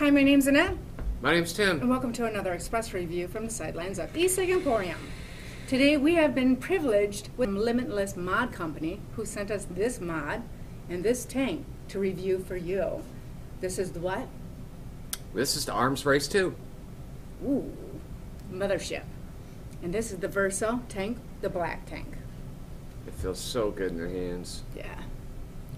Hi, my name's Annette. My name's Tim. And welcome to another Express Review from the sidelines of Ecig Emporium. Today we have been privileged with Limitless Mod Company, who sent us this mod and this tank to review for you. This is the what? This is the Arms Race 2. Ooh, Mothership. And this is the Verso tank, the black tank. It feels so good in your hands. Yeah.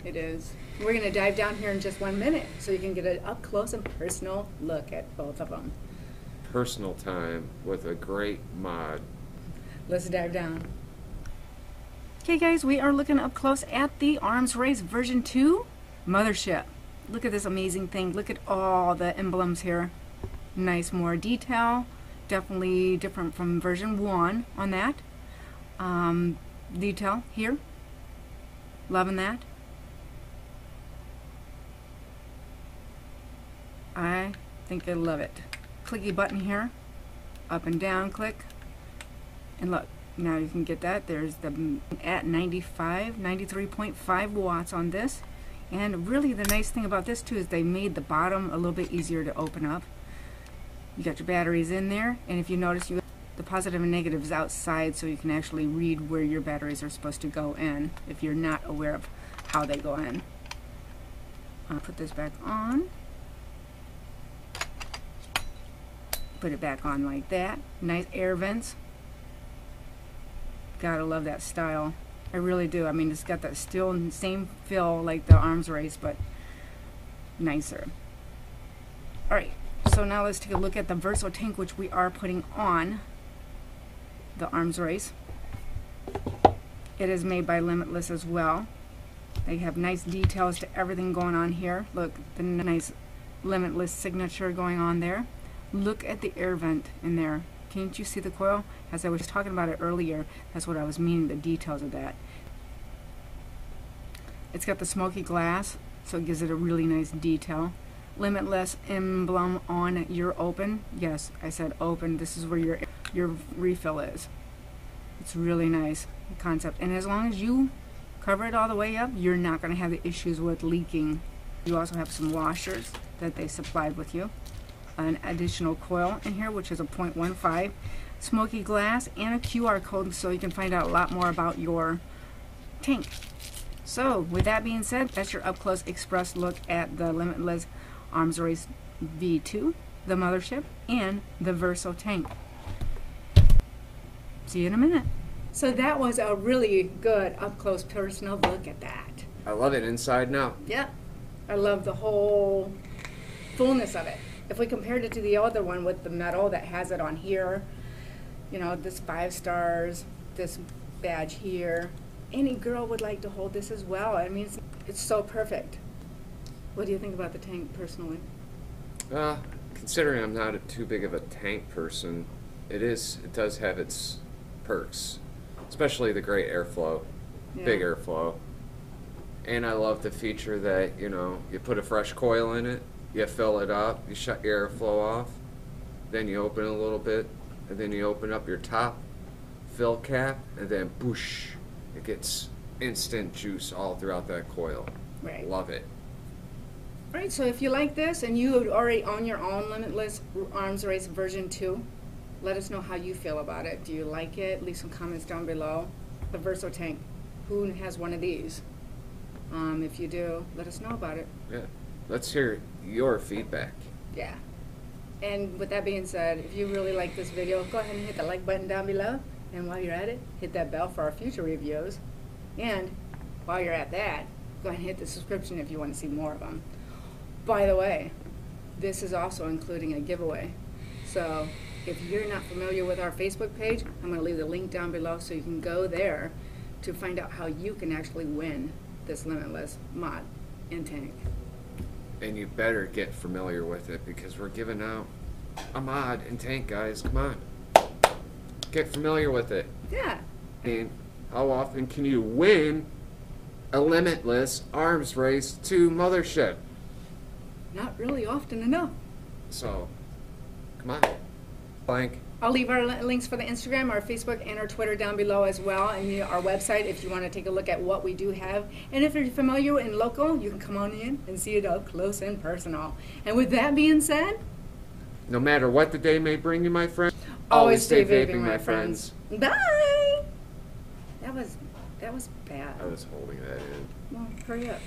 It is. We're going to dive down here in just 1 minute so you can get an up close and personal look at both of them. Personal time with a great mod. Let's dive down. Okay guys, we are looking up close at the Arms Race version 2 Mothership. Look at this amazing thing. Look at all the emblems here. Nice, more detail. Definitely different from version 1 on that. Detail here. Loving that. I think I love it. Clicky button here, up and down click, and look, now you can get that. There's the at 93.5 watts on this, and really the nice thing about this too is they made the bottom a little bit easier to open up. You got your batteries in there, and if you notice, you the positive and negatives outside, so you can actually read where your batteries are supposed to go in if you're not aware of how they go in. I'll put this back on. Put it back on like that. Nice air vents. Gotta love that style. I really do. I mean, it's got that still same feel like the Arms Race, but nicer. Alright, so now let's take a look at the Verso tank, which we are putting on the Arms Race. It is made by Limitless as well. They have nice details to everything going on here. Look, the nice Limitless signature going on there. Look at the air vent in there. Can't you see the coil? As I was talking about it earlier, that's what I was meaning, the details of that. It's got the smoky glass, so it gives it a really nice detail. Limitless emblem on your open. Yes, I said open. This is where your refill is. It's really nice concept. And as long as you cover it all the way up, you're not going to have the issues with leaking. You also have some washers that they supplied with you. An additional coil in here, which is a 0.15, smoky glass, and a QR code, so you can find out a lot more about your tank. So with that being said, that's your up close express look at the Limitless Arms Race V2, the Mothership, and the Verso tank. See you in a minute. So that was a really good up close personal look at that. I love it inside now. Yep, I love the whole fullness of it. If we compared it to the other one with the metal that has it on here, you know, this 5 stars, this badge here, any girl would like to hold this as well. I mean, it's so perfect. What do you think about the tank personally? Considering I'm not too big of a tank person, it does have its perks, especially the great airflow, yeah. Big airflow. And I love the feature that, you know, you put a fresh coil in it, you fill it up, you shut your airflow off, then you open a little bit, and then you open up your top fill cap, and then boosh, it gets instant juice all throughout that coil. Right. Love it. Right, so if you like this and you already own your own Limitless Arms Race version 2, let us know how you feel about it. Do you like it? Leave some comments down below. The Verso tank, who has one of these? If you do, let us know about it. Yeah. Let's hear your feedback. Yeah. And with that being said, if you really like this video, go ahead and hit the like button down below. And while you're at it, hit that bell for our future reviews. And while you're at that, go ahead and hit the subscription if you want to see more of them. By the way, this is also including a giveaway. So if you're not familiar with our Facebook page, I'm going to leave the link down below so you can go there to find out how you can actually win this Limitless mod and tank. And you better get familiar with it, because we're giving out a mod and tank, guys. Come on. Get familiar with it. Yeah. I mean, how often can you win a Limitless Arms Race 2 Mothership? Not really often enough. So, come on. blank. I'll leave our links for the Instagram, our Facebook, and our Twitter down below as well, and our website if you want to take a look at what we do have. And if you're familiar and local, you can come on in and see it up close and personal. And with that being said, no matter what the day may bring you, my friend, always stay vaping, my friends. Bye! That was bad. I was holding that in. Well, hurry up.